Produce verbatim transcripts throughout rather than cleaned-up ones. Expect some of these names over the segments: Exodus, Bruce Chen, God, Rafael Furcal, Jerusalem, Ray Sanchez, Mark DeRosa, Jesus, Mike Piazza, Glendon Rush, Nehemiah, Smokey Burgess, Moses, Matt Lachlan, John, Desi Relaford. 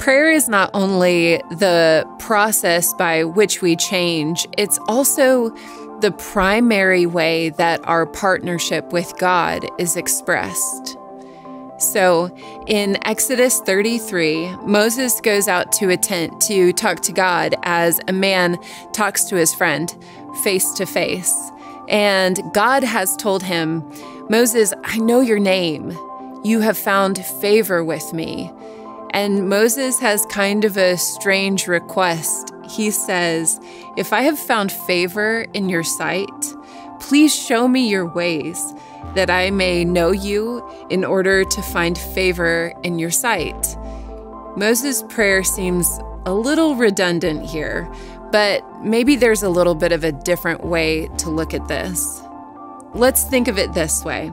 Prayer is not only the process by which we change, it's also the primary way that our partnership with God is expressed. So in Exodus thirty-three, Moses goes out to a tent to talk to God as a man talks to his friend face to face. And God has told him, "Moses, I know your name. You have found favor with me." And Moses has kind of a strange request. He says, "If I have found favor in your sight, please show me your ways, that I may know you in order to find favor in your sight." Moses' prayer seems a little redundant here, but maybe there's a little bit of a different way to look at this. Let's think of it this way.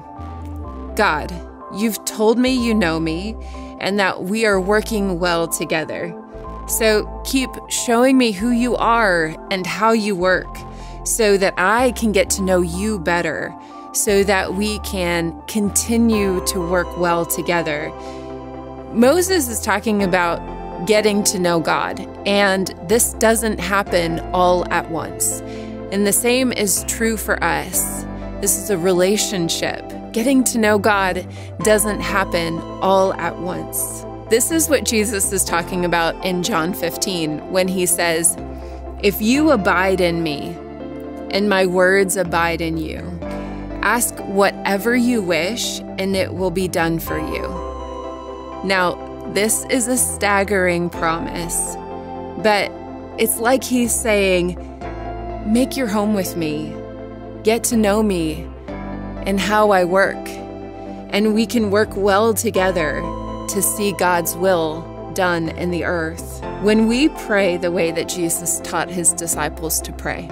God, you've told me you know me, and that we are working well together. So keep showing me who you are and how you work, so that I can get to know you better, so that we can continue to work well together. Moses is talking about getting to know God, and this doesn't happen all at once. And the same is true for us. This is a relationship. Getting to know God doesn't happen all at once. This is what Jesus is talking about in John fifteen when he says, "If you abide in me, and my words abide in you, ask whatever you wish, and it will be done for you." Now, this is a staggering promise, but it's like he's saying, make your home with me, get to know me, and how I work, and we can work well together to see God's will done in the earth. When we pray the way that Jesus taught his disciples to pray,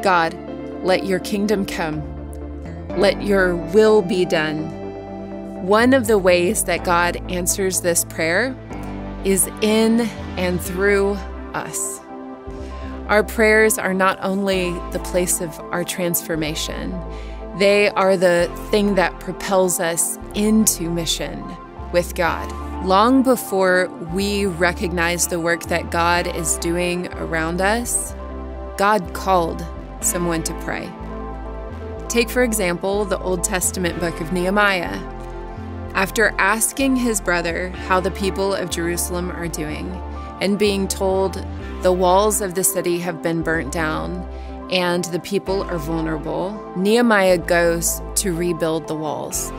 God, let your kingdom come, let your will be done. One of the ways that God answers this prayer is in and through us. Our prayers are not only the place of our transformation, they are the thing that propels us into mission with God. Long before we recognize the work that God is doing around us, God called someone to pray. Take, for example, the Old Testament book of Nehemiah. After asking his brother how the people of Jerusalem are doing and being told the walls of the city have been burnt down, and the people are vulnerable, Nehemiah goes to rebuild the walls.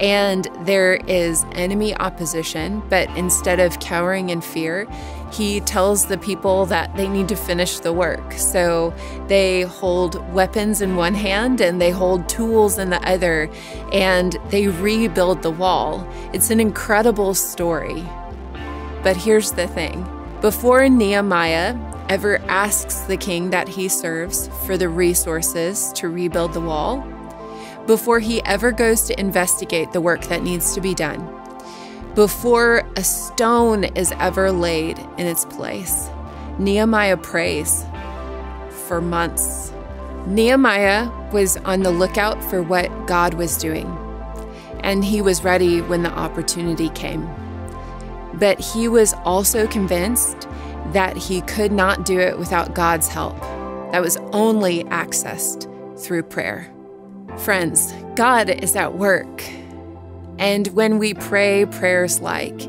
And there is enemy opposition, but instead of cowering in fear, he tells the people that they need to finish the work. So they hold weapons in one hand and they hold tools in the other, and they rebuild the wall. It's an incredible story. But here's the thing. Before Nehemiah ever asks the king that he serves for the resources to rebuild the wall, before he ever goes to investigate the work that needs to be done, before a stone is ever laid in its place, Nehemiah prays for months. Nehemiah was on the lookout for what God was doing, and he was ready when the opportunity came. But he was also convinced that he could not do it without God's help. That was only accessed through prayer. Friends, God is at work. And when we pray prayers like,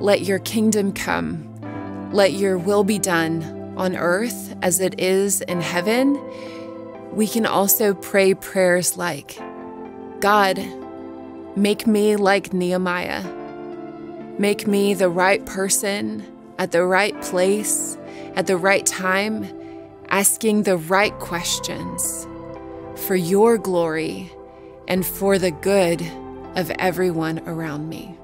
let your kingdom come, let your will be done on earth as it is in heaven, we can also pray prayers like, God, make me like Nehemiah. Make me the right person at the right place, at the right time, asking the right questions for your glory and for the good of everyone around me.